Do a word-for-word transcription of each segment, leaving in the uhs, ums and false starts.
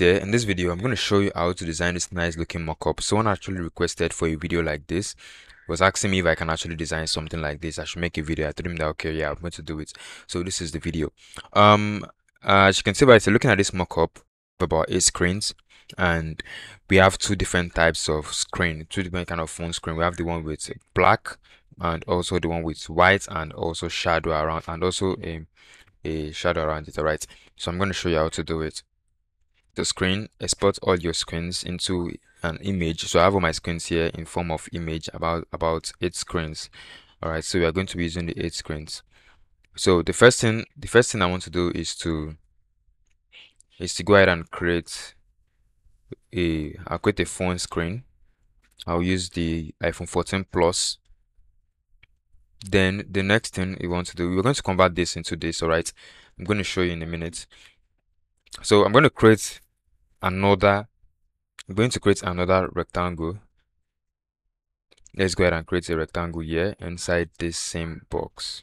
here. In this video, I'm going to show you how to design this nice looking mock-up. Someone actually requested for a video like this. Was asking me if I can actually design something like this. I should make a video. I told him that, okay, yeah, I'm going to do it. So this is the video. Um, uh, as you can see by looking at this mock-up, about eight screens, and we have two different types of screen, two different kind of phone screen. We have the one with black, and also the one with white, and also shadow around, and also a, a shadow around it. All right, so I'm going to show you how to do it. The screen, export all your screens into an image. So I have all my screens here in form of image, about about eight screens. All right, so we are going to be using the eight screens. So the first thing, the first thing I want to do is to is to go ahead and create a I'll create a phone screen. I'll use the iPhone fourteen Plus. Then the next thing we want to do, we're going to convert this into this. All right, I'm going to show you in a minute. So I'm going to create another I'm going to create another rectangle. Let's go ahead and create a rectangle here inside this same box.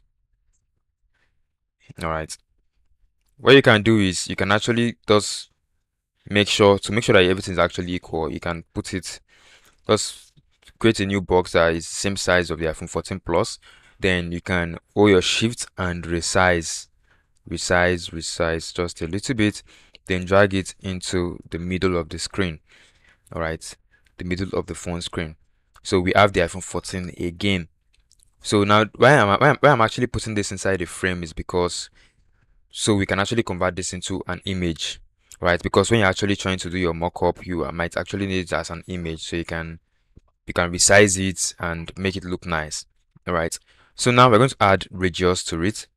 All right, what you can do is you can actually just make sure to make sure that everything is actually equal. You can put it, just create a new box that is the same size of the iPhone fourteen Plus. Then you can hold your shift and resize, resize, resize just a little bit. Then drag it into the middle of the screen. All right, the middle of the phone screen. So we have the iPhone fourteen again. So now why am I, why I'm actually putting this inside the frame is because so we can actually convert this into an image, right? Because when you're actually trying to do your mock-up, you might actually need it as an image, so you can you can resize it and make it look nice. All right, so now we're going to add radius to it,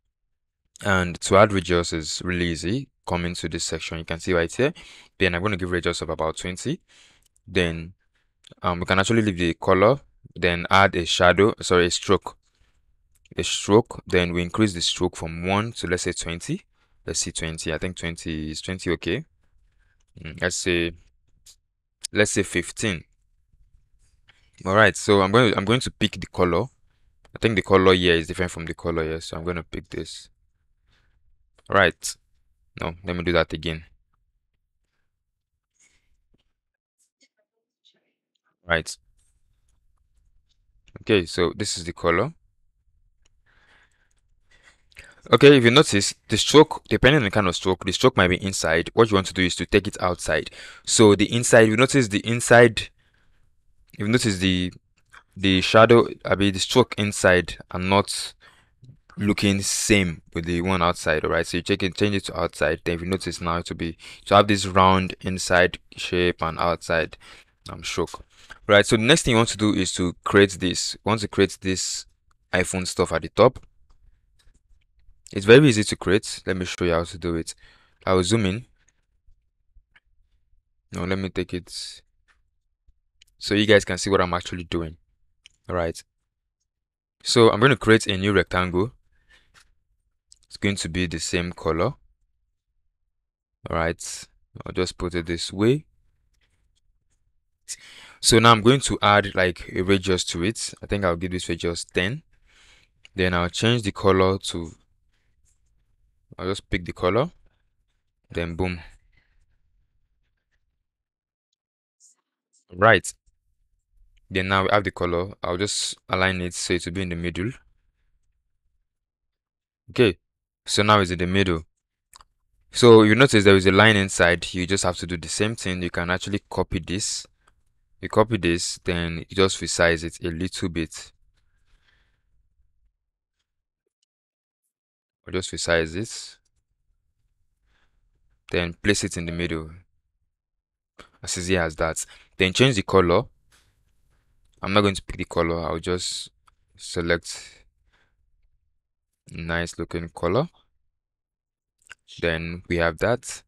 and to add radius is really easy. Come into this section, you can see right here. Then I'm going to give radius of about twenty. Then um, we can actually leave the color, then add a shadow, sorry, a stroke. A stroke, then we increase the stroke from one to, let's say, twenty. Let's see, twenty. I think twenty is twenty. Okay, let's say let's say fifteen. All right, so i'm going to i'm going to pick the color. I think the color here is different from the color here, so I'm going to pick this. All right, no, let me do that again. All right, okay, so this is the color. Okay, if you notice, the stroke, depending on the kind of stroke, the stroke might be inside. What you want to do is to take it outside. So the inside, you notice the inside, you notice the the shadow, I mean the stroke inside are not looking same with the one outside. All right, so you check it, change it to outside. Then if you notice now, to be to have this round inside shape and outside um, stroke. Right, so the next thing you want to do is to create this. You want to create this iPhone stuff at the top. It's very easy to create. Let me show you how to do it. I will zoom in. Now let me take it so you guys can see what I'm actually doing. All right, so I'm going to create a new rectangle. It's going to be the same color. All right, I'll just put it this way. So now I'm going to add like a radius to it. I think I'll give this radius ten. Then I'll change the color to, I'll just pick the color, then boom. Right, then now we have the color. I'll just align it so it will be in the middle. Okay, so now it's in the middle. So you notice there is a line inside. You just have to do the same thing. You can actually copy this. You copy this, then you just resize it a little bit. Just resize this, then place it in the middle, as easy as that. Then change the color. I'm not going to pick the color. I'll just select nice looking color. Then we have that.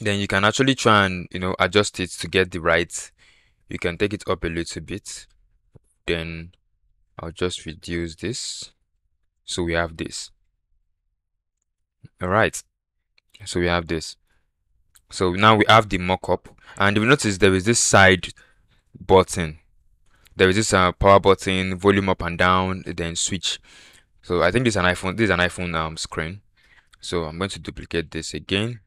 Then you can actually try and, you know, adjust it to get the right. You can take it up a little bit. Then I'll just reduce this. So we have this. All right, so we have this. So now we have the mock-up, and if you notice there is this side button, there is this uh, power button, volume up and down, then switch. So I think this is an iPhone, this is an iPhone um, screen. So I'm going to duplicate this again.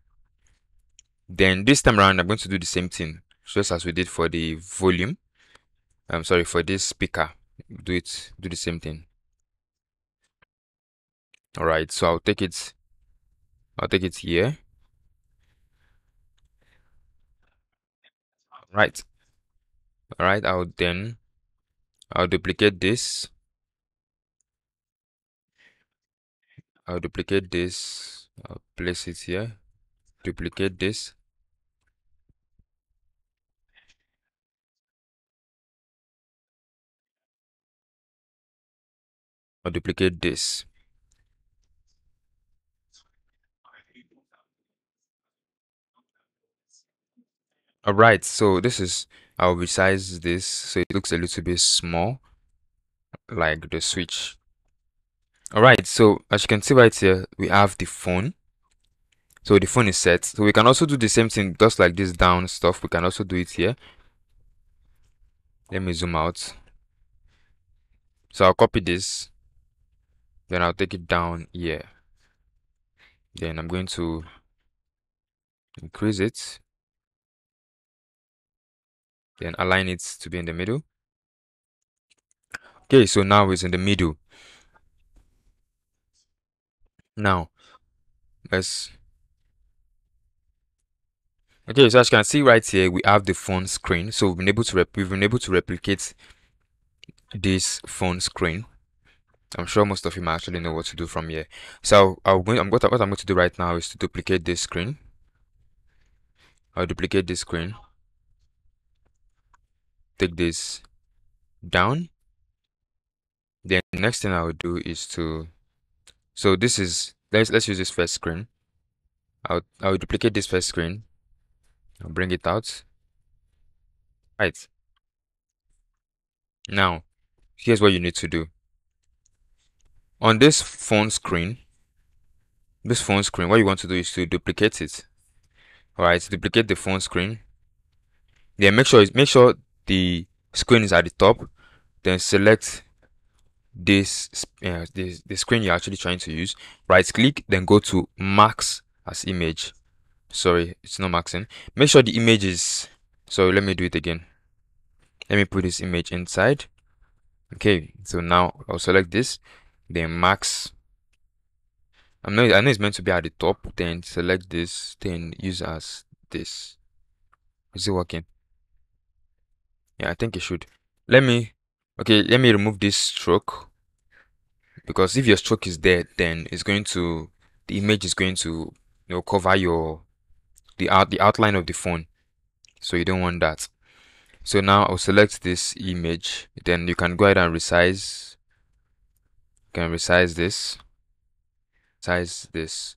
Then this time around, I'm going to do the same thing, just as we did for the volume. I'm sorry, for this speaker. Do it, do the same thing. All right, so I'll take it. I'll take it here. Right. All right. I'll then I'll duplicate this. I'll duplicate this. I'll place it here. Duplicate this. I'll duplicate this. All right, so this is, I'll resize this so it looks a little bit small, like the switch. All right, so as you can see right here, we have the phone. So the phone is set. So we can also do the same thing, just like this down stuff. We can also do it here. Let me zoom out. So I'll copy this. Then I'll take it down here. Then I'm going to increase it. Then align it to be in the middle. Okay, so now it's in the middle. Now, let's... Okay, so as you can see right here, we have the phone screen. So we've been able to, rep we've been able to replicate this phone screen. I'm sure most of you might actually know what to do from here. So I'll, I'll go, I'm, what, I, what I'm going to do right now is to duplicate this screen. I'll duplicate this screen. Take this down. Then the next thing I will do is to, so this is, let's let's use this first screen. I'll I'll duplicate this first screen. I'll bring it out. Right. Now, here's what you need to do. On this phone screen, this phone screen, what you want to do is to duplicate it. All right, so duplicate the phone screen. Then make sure make sure the screen is at the top. Then select this uh, this the screen you're actually trying to use. Right click, then go to max as image. Sorry, it's not maxing. Make sure the image is, so let me do it again. Let me put this image inside. Okay, so now I'll select this, then max. I'm not, I know it's meant to be at the top. Then select this, then use as this. Is it working? Yeah, I think it should. Let me, okay, let me remove this stroke, because if your stroke is there, then it's going to, the image is going to, you know, cover your the out the outline of the phone, so you don't want that. So now I'll select this image. Then you can go ahead and resize. You can resize this, size this.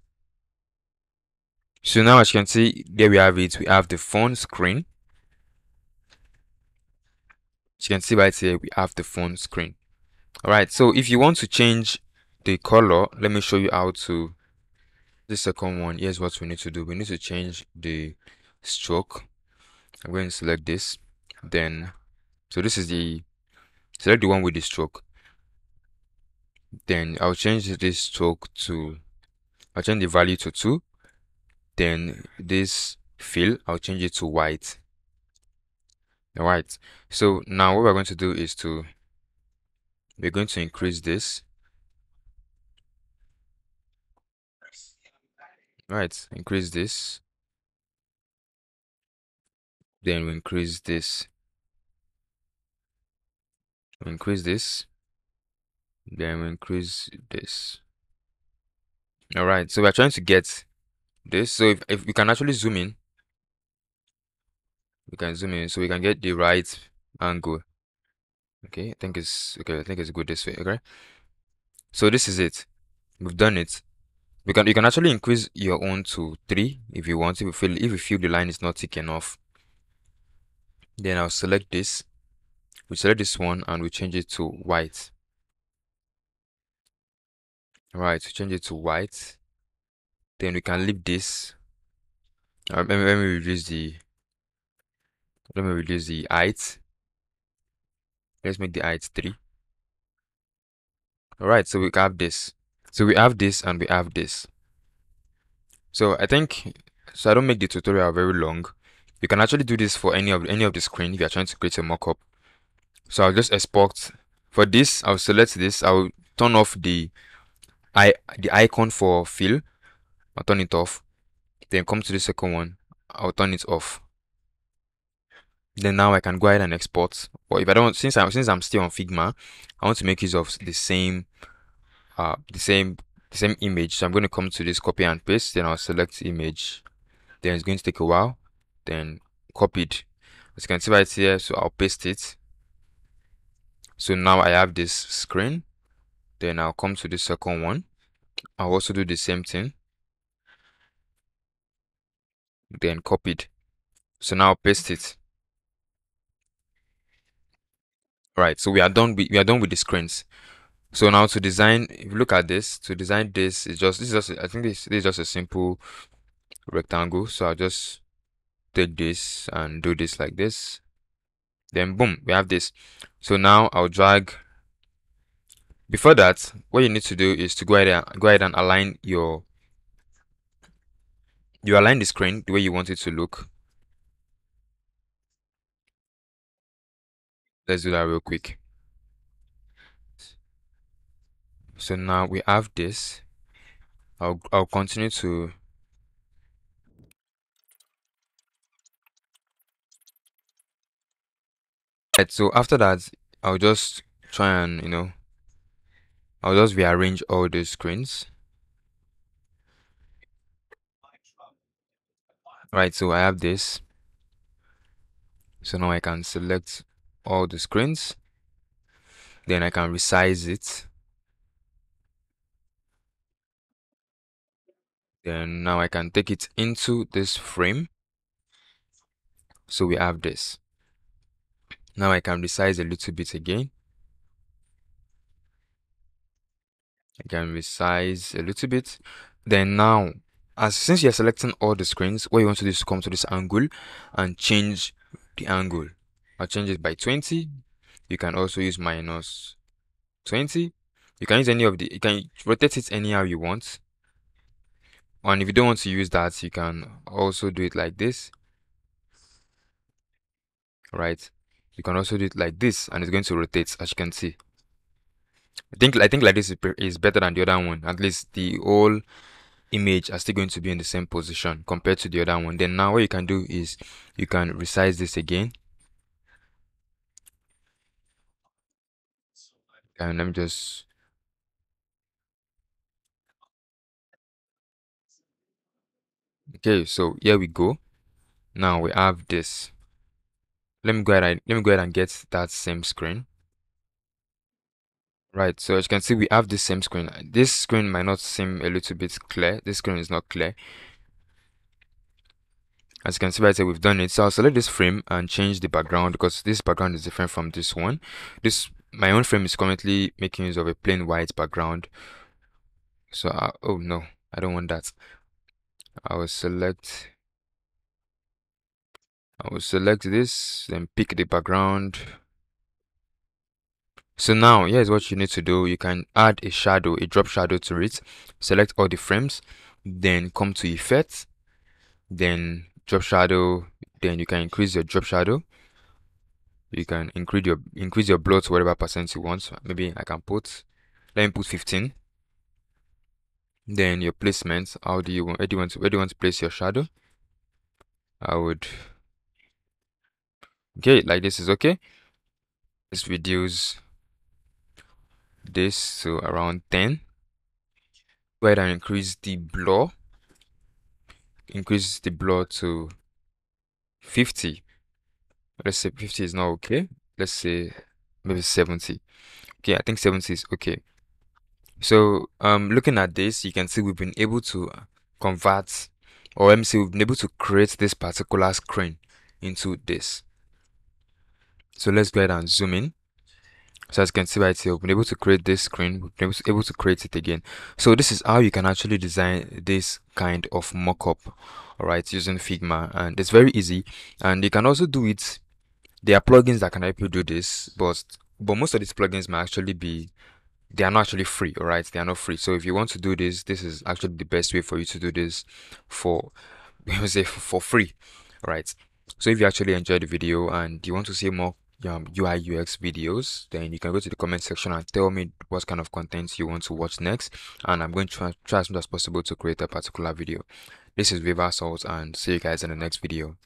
So now as you can see, there we have it. We have the phone screen. You can see right here we have the phone screen. All right, so if you want to change the color, let me show you how to the second one. Here's what we need to do. We need to change the stroke. I'm going to select this, then so this is the select the one with the stroke. Then I'll change this stroke to, I'll change the value to two. Then this fill, I'll change it to white. All right, so now what we're going to do is to, we're going to increase this. All right, increase this. Then we increase this. We increase this. Then we increase this. All right, so we're trying to get this. So if, if we can actually zoom in, we can zoom in so we can get the right angle. Okay, I think it's okay. I think it's good this way. Okay, so this is it. We've done it. We can you can actually increase your own to three if you want. If you feel if you feel the line is not thick enough, then I'll select this. We select this one and we change it to white. All right, so change it to white. Then we can leave this. Uh, let me, let me reduce the. Let me reduce the height. Let's make the height three. All right, so we have this. So we have this and we have this. So I think so I don't make the tutorial very long. You can actually do this for any of any of the screen if you're trying to create a mock-up. So I'll just export. For this, I'll select this. I'll turn off the i the icon for fill. I'll turn it off. Then come to the second one. I'll turn it off. Then now I can go ahead and export. Or if I don't, since I'm since I'm still on Figma, I want to make use of the same uh the same the same image. So I'm going to come to this copy and paste. Then I'll select image. Then it's going to take a while. Then copied. As you can see right here, so I'll paste it. So now I have this screen. Then I'll come to the second one. I'll also do the same thing. Then copied. So now I'll paste it. Right, so we are done with we are done with the screens. So now to design, if you look at this, to design this is just this is just I think this, this is just a simple rectangle. So I'll just take this and do this like this. Then boom, we have this. So now I'll drag. Before that, what you need to do is to go ahead and go ahead and align your you align the screen the way you want it to look. Let's do that real quick. So now we have this. I'll I'll continue to right, so after that I'll just try and you know I'll just rearrange all those screens. Right, so I have this. So now I can select all the screens, then I can resize it. Then now I can take it into this frame. So we have this. Now I can resize a little bit again. I can resize a little bit. Then now, as since you're selecting all the screens, what you want to do is come to this angle and change the angle. I'll change it by twenty. You can also use minus twenty. You can use any of the, you can rotate it anyhow you want. And if you don't want to use that, you can also do it like this. Right? You can also do it like this, and it's going to rotate, as you can see. I think I think like this is better than the other one. At least the whole image are still going to be in the same position compared to the other one. Then now what you can do is you can resize this again. And let me just okay, so here we go. Now we have this. Let me go ahead and, let me go ahead and get that same screen. Right, so as you can see, we have the same screen. This screen might not seem a little bit clear. This screen is not clear. As you can see right here, we've done it. So I'll select this frame and change the background because this background is different from this one. This my own frame is currently making use of a plain white background. So, I, oh no, I don't want that. I will select, I will select this, then pick the background. So now, here's what you need to do. You can add a shadow, a drop shadow to it. Select all the frames, then come to effect, then drop shadow, then you can increase your drop shadow. You can increase your increase your blur to whatever percent you want. Maybe I can put, let me put fifteen. Then your placement. How do you want? Where do you want to, where do you want to place your shadow? I would. Okay, like this is okay. Let's reduce this to around ten. Go ahead and increase the blur. Increase the blur to fifty. Let's say fifty is not okay. Let's say maybe seventy. Okay, I think seventy is okay. So um looking at this, you can see we've been able to convert, or let me say we've been able to create this particular screen into this. So let's go ahead and zoom in. So as you can see right here, we've been able to create this screen. We've been able to create it again. So this is how you can actually design this kind of mock-up, all right, using Figma. And it's very easy, and you can also do it. There are plugins that can help you do this, but but most of these plugins might actually be they are not actually free, all right? They are not free. So if you want to do this, this is actually the best way for you to do this for let me say for, for free, right? So if you actually enjoyed the video and you want to see more um, U I U X videos, then you can go to the comment section and tell me what kind of content you want to watch next, and I'm going to try, try as much as possible to create a particular video. This is Viva Salt, and see you guys in the next video.